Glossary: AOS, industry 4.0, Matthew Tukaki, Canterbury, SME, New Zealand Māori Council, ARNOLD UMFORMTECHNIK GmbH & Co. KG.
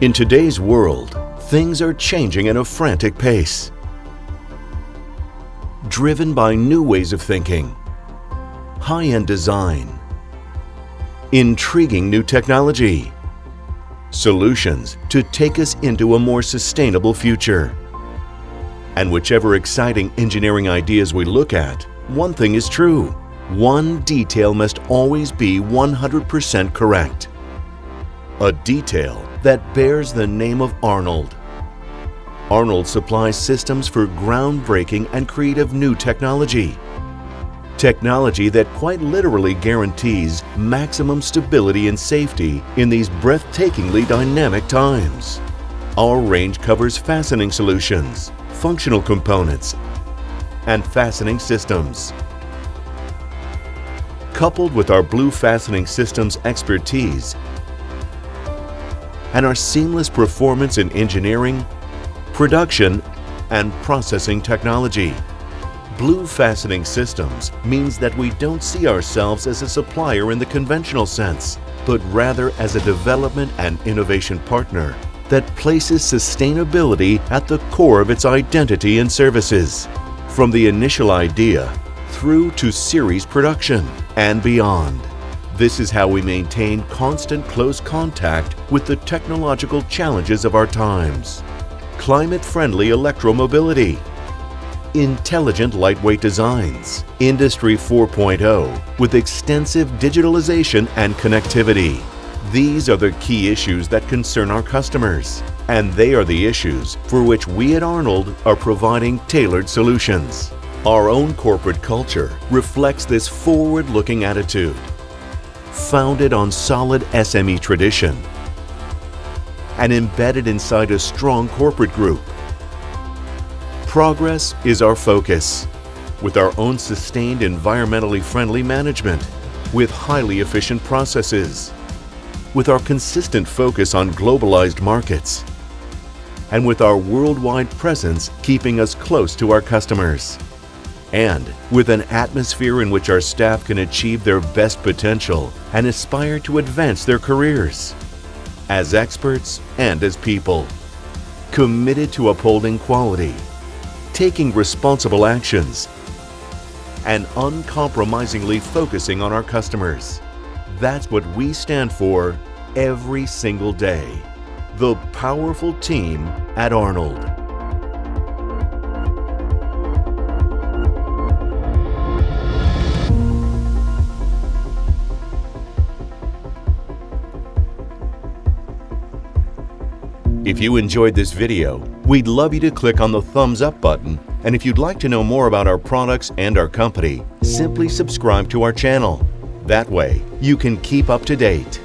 In today's world, things are changing at a frantic pace, driven by new ways of thinking, high-end design, intriguing new technology, solutions to take us into a more sustainable future. And whichever exciting engineering ideas we look at, one thing is true: one detail must always be 100% correct. A detail that bears the name of Arnold. Arnold supplies systems for groundbreaking and creative new technology. Technology that quite literally guarantees maximum stability and safety in these breathtakingly dynamic times. Our range covers fastening solutions, functional components, and fastening systems. Coupled with our Blue Fastening Systems expertise and our seamless performance in engineering, production, and processing technology, Blue Fastening Systems means that we don't see ourselves as a supplier in the conventional sense, but rather as a development and innovation partner that places sustainability at the core of its identity and services, from the initial idea through to series production and beyond. This is how we maintain constant close contact with the technological challenges of our times. Climate-friendly electromobility, intelligent lightweight designs, Industry 4.0 with extensive digitalization and connectivity. These are the key issues that concern our customers, and they are the issues for which we at Arnold are providing tailored solutions. Our own corporate culture reflects this forward-looking attitude, founded on solid SME tradition and embedded inside a strong corporate group. Progress is our focus, with our own sustained environmentally friendly management, with highly efficient processes, with our consistent focus on globalized markets, and with our worldwide presence keeping us close to our customers, and with an atmosphere in which our staff can achieve their best potential and aspire to advance their careers as experts and as people, committed to upholding quality, taking responsible actions, and uncompromisingly focusing on our customers. That's what we stand for every single day. The powerful team at Arnold. If you enjoyed this video, we'd love you to click on the thumbs up button, and if you'd like to know more about our products and our company, simply subscribe to our channel. That way, you can keep up to date.